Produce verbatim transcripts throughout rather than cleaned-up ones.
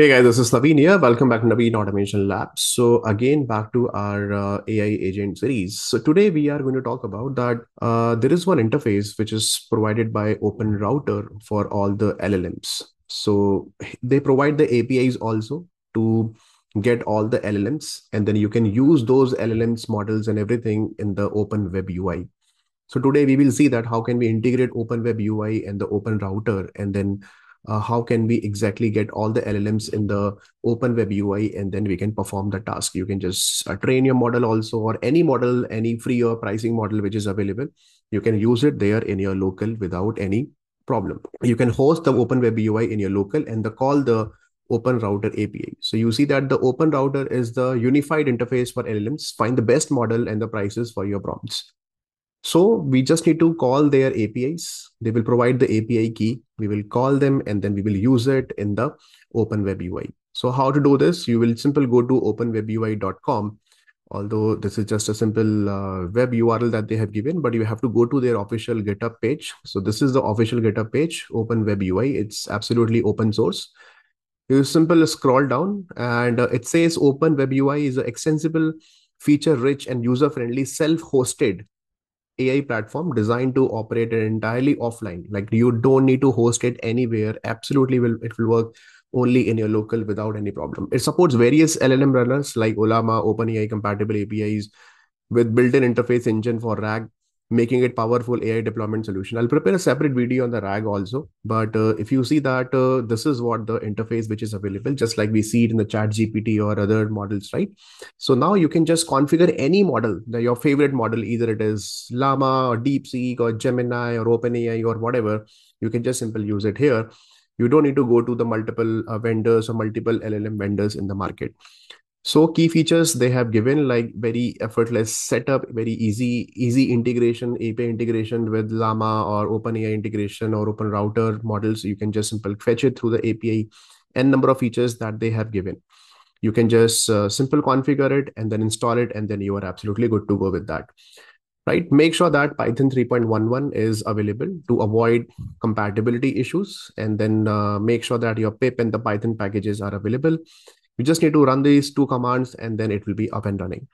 Hey guys, this is Naveen here. Welcome back to Naveen Automation Labs. So again, back to our uh, A I agent series. So today we are going to talk about that uh, there is one interface which is provided by Open Router for all the L L Ms. So they provide the A P Is also to get all the L L Ms, and then you can use those L L Ms models and everything in the Open Web U I. So today we will see that how can we integrate Open Web U I and the Open Router, and then Uh, how can we exactly get all the L L Ms in the Open Web U I, and then we can perform the task. You can just uh, train your model also, or any model, any free or pricing model which is available. You can use it there in your local without any problem. You can host the Open Web U I in your local and the, call the Open Router A P I. So you see that the Open Router is the unified interface for L L Ms. Find the best model and the prices for your prompts. So we just need to call their A P Is. They will provide the A P I key. We will call them, and then we will use it in the Open Web U I. So how to do this? You will simply go to open web U I dot com. Although this is just a simple uh, web U R L that they have given, but you have to go to their official GitHub page. So this is the official GitHub page, Open Web U I. It's absolutely open source. You simply scroll down and uh, it says Open Web U I is an extensible, feature-rich and user-friendly self-hosted A I platform designed to operate entirely offline. Like, you don't need to host it anywhere. Absolutely will it will work only in your local without any problem. It supports various L L M runners like Ollama, OpenAI compatible A P Is with built-in interface engine for RAG, making it powerful A I deployment solution. I'll prepare a separate video on the RAG also. But uh, if you see that uh, this is what the interface which is available, just like we see it in the Chat G P T or other models, right? So now you can just configure any model, the, your favorite model, either it is Llama or DeepSeek or Gemini or OpenAI or whatever. You can just simply use it here. You don't need to go to the multiple uh, vendors or multiple L L M vendors in the market. So key features they have given, like very effortless setup, very easy, easy integration, A P I integration with Llama or OpenAI integration or Open Router models. You can just simply fetch it through the A P I, and number of features that they have given. You can just uh, simple configure it and then install it, and then you are absolutely good to go with that, right? Make sure that Python three point one one is available to avoid compatibility issues, and then uh, make sure that your pip and the Python packages are available. You just need to run these two commands and then it will be up and running.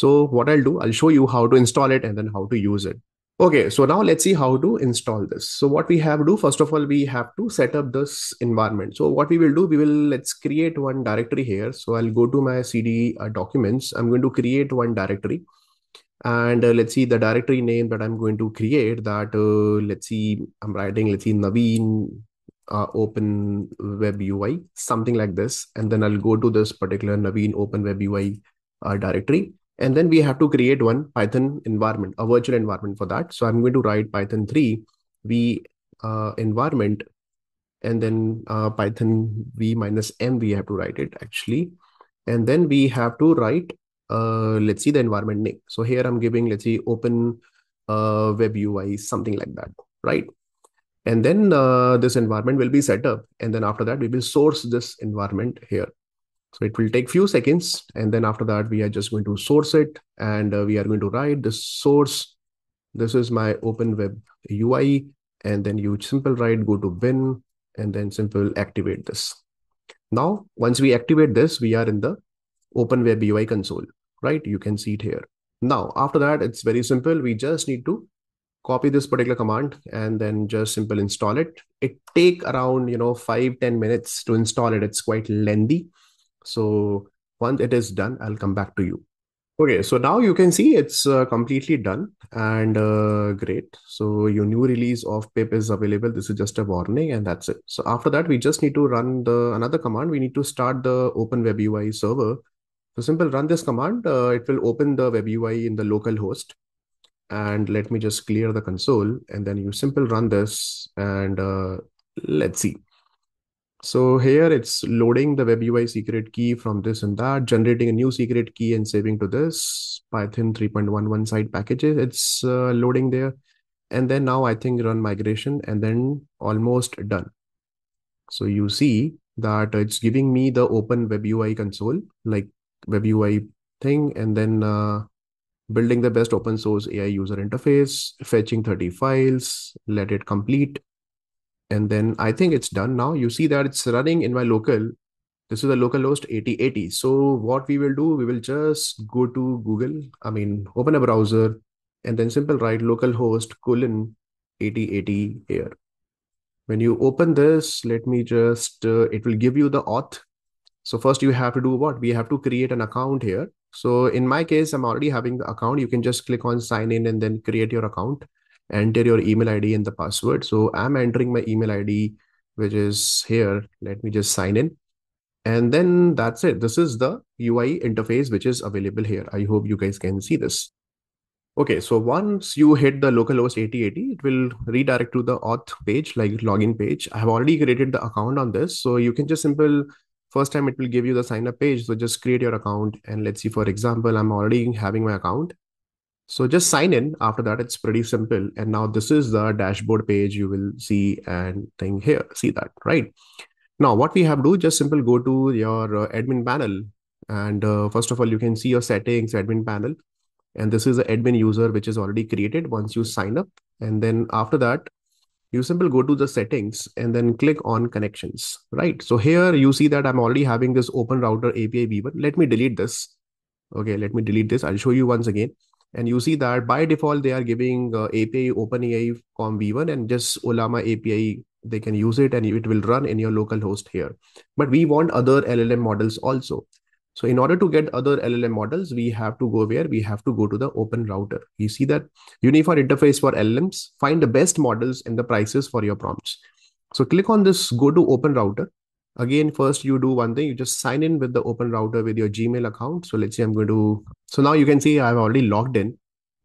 So what I'll do, I'll show you how to install it and then how to use it. Okay, so now let's see how to install this. So what we have to do, first of all, we have to set up this environment. So what we will do, we will, let's create one directory here. So I'll go to my C D uh, documents. I'm going to create one directory. And uh, let's see the directory name that I'm going to create that, uh, let's see, I'm writing, let's see, Naveen. Uh, Open Web U I, something like this. And then I'll go to this particular Naveen Open Web U I uh, directory. And then we have to create one Python environment, a virtual environment for that. So I'm going to write Python three V uh, environment, and then uh, Python V minus M, we have to write it actually. And then we have to write, uh, let's see the environment name. So here I'm giving, let's see, Open uh, Web U I, something like that, right? And then uh, this environment will be set up. And then after that, we will source this environment here. So it will take few seconds. And then after that, we are just going to source it. And uh, we are going to write the source. This is my Open Web U I. And then you simple write, go to bin, and then simple activate this. Now, once we activate this, we are in the Open Web U I console, right? You can see it here. Now, after that, it's very simple. We just need to copy this particular command and then just simple install it. It take around, you know, five, ten minutes to install it. It's quite lengthy. So once it is done, I'll come back to you. Okay, so now you can see it's uh, completely done and uh, great. So your new release of pip is available. This is just a warning and that's it. So after that, we just need to run the another command. We need to start the Open Web U I server. So simple run this command. Uh, it will open the web U I in the local host. And let me just clear the console, and then you simple run this and uh, let's see. So here it's loading the web U I secret key from this and that, generating a new secret key and saving to this Python three point one one side packages. It's uh, loading there. And then now I think run migration and then almost done. So you see that it's giving me the Open Web U I console, like web U I thing. And then uh, building the best open source A I user interface, fetching thirty files, let it complete. And then I think it's done now. You see that it's running in my local. This is a local host eighty eighty. So what we will do, we will just go to Google. I mean, open a browser and then simple write localhost colon eighty eighty here. When you open this, let me just, uh, it will give you the auth. So first you have to do what? We have to create an account here. So in my case, I'm already having the account. You can just click on sign in and then create your account, enter your email I D and the password. So I'm entering my email I D, which is here. Let me just sign in. And then that's it. This is the U I interface, which is available here. I hope you guys can see this. Okay, so once you hit the localhost eighty eighty, it will redirect to the auth page, like login page. I have already created the account on this. So you can just simple, first time it will give you the sign up page. So just create your account and let's see, for example, I'm already having my account. So just sign in. After that, it's pretty simple. And now this is the dashboard page you will see and thing here, see that, right? Now what we have to do, just simple go to your uh, admin panel. And uh, first of all, you can see your settings, admin panel. And this is the admin user, which is already created once you sign up. And then after that, you simply go to the settings and then click on connections, right? So here you see that I'm already having this Open Router A P I V one. Let me delete this. Okay, let me delete this. I'll show you once again. And you see that by default, they are giving uh, A P I OpenAI com V one and just Ollama A P I. They can use it and it will run in your local host here. But we want other L L M models also. So in order to get other L L M models, we have to go where? We have to go to the Open Router. You see that unified interface for L L Ms, find the best models and the prices for your prompts. So click on this, go to Open Router. Again, first you do one thing, you just sign in with the Open Router with your Gmail account. So let's say I'm going to, so now you can see I've already logged in.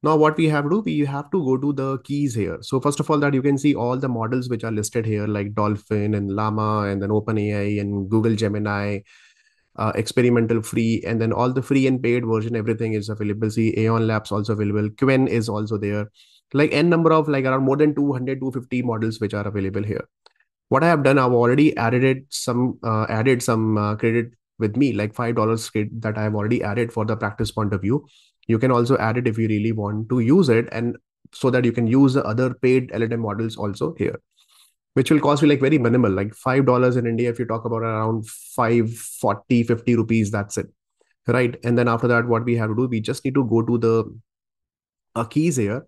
Now what we have to do, we have to go to the keys here. So first of all, that you can see all the models which are listed here, like Dolphin and Llama and then OpenAI and Google Gemini. Uh, experimental free, and then all the free and paid version, everything is available. See, Aeon Labs also available. Qwen is also there. Like n number of like around more than two hundred, two fifty models which are available here. What I have done, I've already added some uh, added some uh, credit with me, like five dollars credit that I have already added for the practice point of view. You can also add it if you really want to use it, and so that you can use the other paid L L M models also here, which will cost you like very minimal, like five dollars in India. If you talk about around five, forty, fifty rupees, that's it, right? And then after that, what we have to do, we just need to go to the uh, keys here,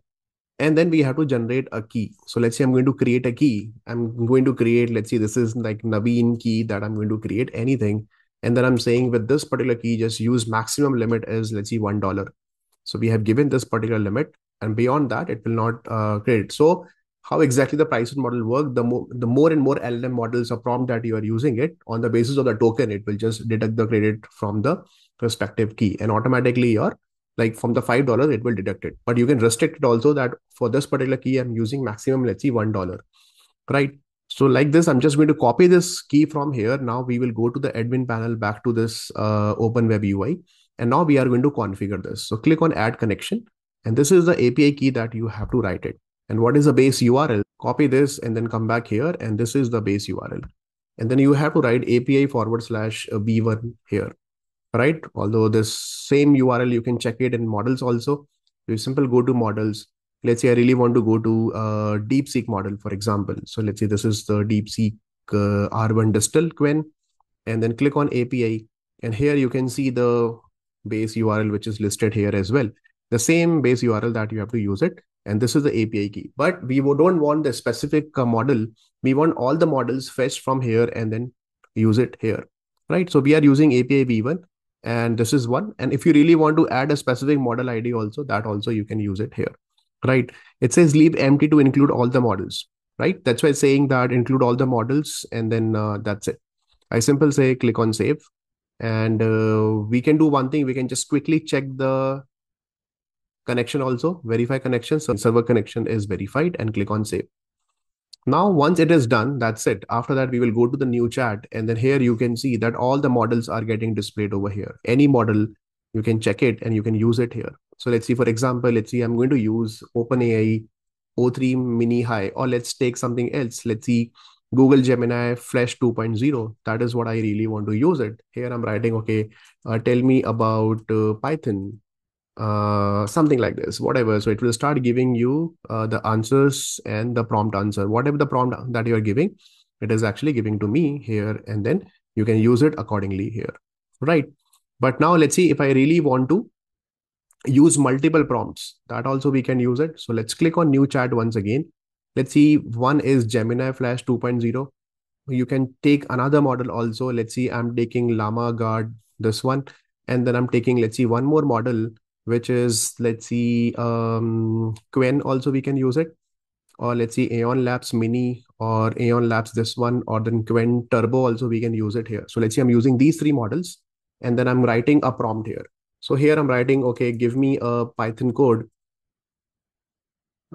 and then we have to generate a key. So let's say I'm going to create a key. I'm going to create, let's see, this is like Naveen key that I'm going to create anything. And then I'm saying with this particular key, just use maximum limit is, let's see, one dollar. So we have given this particular limit, and beyond that, it will not uh, create. So how exactly the pricing model work, the more the more and more L L M models or prompt that you are using it, on the basis of the token, it will just deduct the credit from the respective key, and automatically your, like from the five dollars, it will deduct it. But you can restrict it also that for this particular key, I'm using maximum, let's see, one dollar, right? So like this, I'm just going to copy this key from here. Now we will go to the admin panel, back to this uh, Open Web U I. And now we are going to configure this. So click on add connection. And this is the A P I key that you have to write it. And what is the base U R L? Copy this and then come back here. And this is the base U R L. And then you have to write A P I forward slash V one here, right? Although this same U R L, you can check it in models also. You simply go to models. Let's say I really want to go to uh, DeepSeek model, for example. So let's say this is the DeepSeek uh, R one Distal Qwen. And then click on A P I. And here you can see the base U R L, which is listed here as well. The same base U R L that you have to use it. And this is the A P I key, but we don't want the specific uh, model. We want all the models fetched from here and then use it here, right? So we are using A P I V one, and this is one. And if you really want to add a specific model I D also, that also you can use it here, right? It says leave empty to include all the models, right? That's why it's saying that include all the models, and then uh, that's it. I simply say click on save, and uh, we can do one thing. We can just quickly check the connection also, verify connection. So server connection is verified, and click on save. Now, once it is done, that's it. After that, we will go to the new chat. And then here you can see that all the models are getting displayed over here. Any model, you can check it and you can use it here. So let's see, for example, let's see, I'm going to use OpenAI O three mini high, or let's take something else. Let's see, Google Gemini Flash two point oh. That is what I really want to use it. Here I'm writing, okay, uh, tell me about uh, Python. Uh, something like this, whatever. So it will start giving you uh, the answers and the prompt answer, whatever the prompt that you are giving, it is actually giving to me here. And then you can use it accordingly here, right? But now let's see if I really want to use multiple prompts, that also we can use it. So let's click on new chat once again. Let's see, one is Gemini Flash two point oh. You can take another model also. Let's see, I'm taking Llama Guard, this one. And then I'm taking, let's see, one more model, which is, let's see, um, Qwen also we can use it. Or let's see, Aeon Labs Mini or Aeon Labs this one, or then Qwen Turbo also we can use it here. So let's see, I'm using these three models and then I'm writing a prompt here. So here I'm writing, okay, give me a Python code.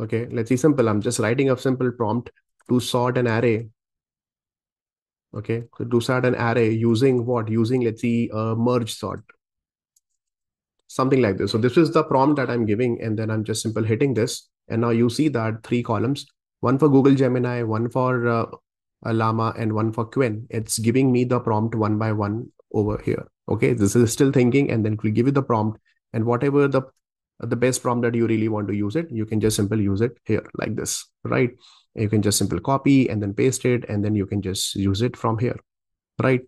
Okay, let's see, simple. I'm just writing a simple prompt to sort an array. Okay, so to sort an array using what? Using, let's see, a merge sort. Something like this. So this is the prompt that I'm giving, and then I'm just simple hitting this. And now you see that three columns, one for Google Gemini, one for uh, Llama, and one for Qwen. It's giving me the prompt one by one over here. Okay, this is still thinking, and then it will give you the prompt. And whatever the, the best prompt that you really want to use it, you can just simple use it here like this, right? You can just simple copy and then paste it, and then you can just use it from here, right?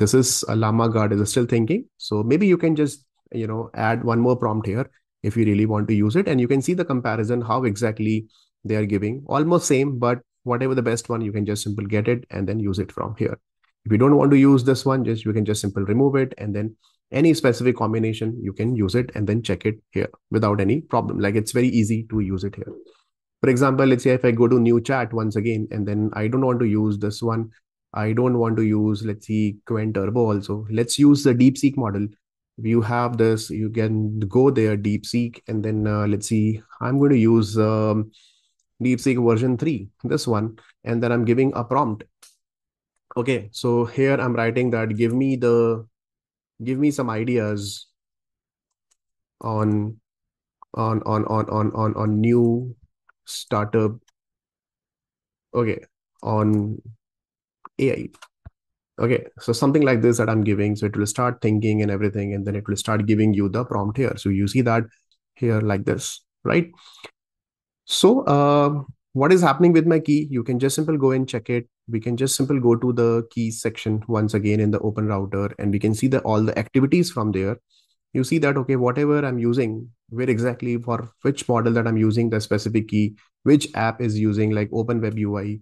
This is a Llama guard is still thinking. So maybe you can just, you know, add one more prompt here if you really want to use it. And you can see the comparison, how exactly they are giving, almost same, but whatever the best one, you can just simple get it and then use it from here. If you don't want to use this one, just you can just simple remove it, and then any specific combination, you can use it and then check it here without any problem. Like it's very easy to use it here. For example, let's say if I go to new chat once again, and then I don't want to use this one. I don't want to use, let's see, Qwen Turbo also. Let's use the DeepSeek model. You have this, you can go there, DeepSeek, and then uh, let's see, I'm going to use um, DeepSeek version three, this one, and then I'm giving a prompt. Okay, so here I'm writing that give me the, give me some ideas on, on, on, on, on, on, on new startup, okay, on A I. Okay, so something like this that I'm giving. So it will start thinking and everything, and then it will start giving you the prompt here. So you see that here like this, right? So uh, what is happening with my key? You can just simply go and check it. We can just simply go to the key section once again in the Open Router, and we can see the all the activities from there. You see that, okay, whatever I'm using, where exactly for which model that I'm using the specific key, which app is using, like Open Web U I,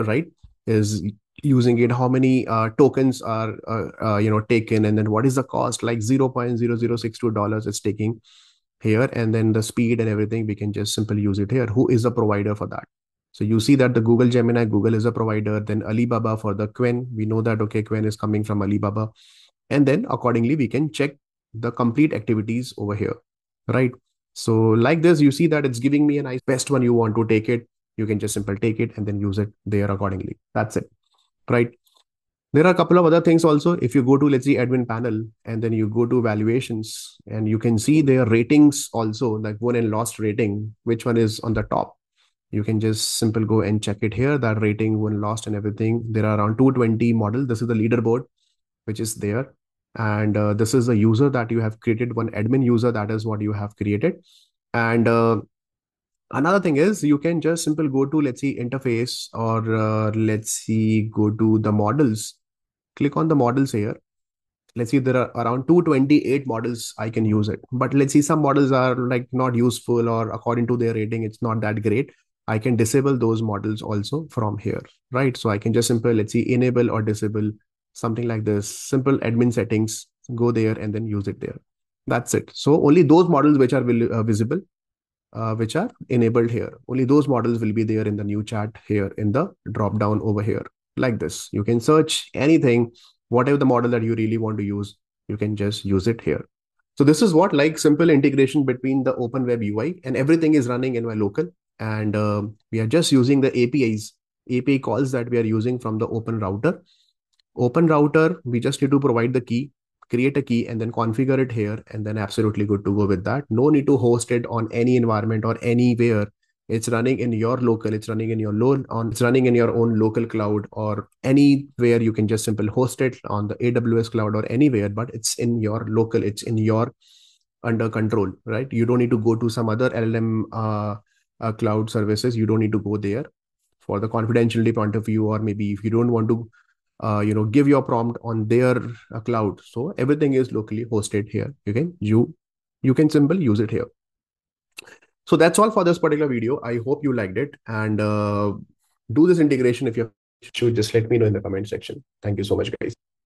right, is using it, how many uh, tokens are, uh, uh, you know, taken, and then what is the cost, like zero point zero zero six two dollars it's taking here, and then the speed and everything, we can just simply use it here. Who is the provider for that? So you see that the Google Gemini, Google is a provider, then Alibaba for the Qwen, we know that, okay, Qwen is coming from Alibaba, and then accordingly, we can check the complete activities over here, right? So like this, you see that it's giving me a nice best one. You want to take it, you can just simply take it and then use it there accordingly. That's it, right? There are a couple of other things also. If you go to, let's see, admin panel, and then you go to valuations, and you can see their ratings also, like won and lost rating, which one is on the top. You can just simply go and check it here, that rating, won, lost and everything. There are around two hundred twenty models. This is the leaderboard, which is there. And uh, this is a user that you have created, one admin user, that is what you have created. And uh, another thing is, you can just simply go to, let's see, interface, or uh, let's see, go to the models, click on the models here. Let's see, there are around two hundred twenty-eight models I can use it. But let's see, some models are like not useful, or according to their rating, it's not that great. I can disable those models also from here, right? So I can just simply, let's see, enable or disable, something like this, simple admin settings, go there and then use it there. That's it. So only those models which are visible, uh, which are enabled here, only those models will be there in the new chat here in the drop down over here like this. You can search anything, whatever the model that you really want to use, you can just use it here. So this is what, like, simple integration between the Open Web U I, and everything is running in my local, and uh, we are just using the A P Is, A P I calls that we are using from the Open Router. Open Router, we just need to provide the key, create a key, and then configure it here, and then absolutely good to go with that. No need to host it on any environment or anywhere. It's running in your local, it's running in your load on, it's running in your own local cloud, or anywhere you can just simply host it on the A W S cloud or anywhere, but it's in your local, it's in your under control, right? You don't need to go to some other L L M uh, uh, cloud services. You don't need to go there for the confidentiality point of view, or maybe if you don't want to uh, you know, give your prompt on their uh, cloud. So everything is locally hosted here. You can, you, you can simple use it here. So that's all for this particular video. I hope you liked it, and uh, do this integration. If you have issues, just let me know in the comment section. Thank you so much, guys.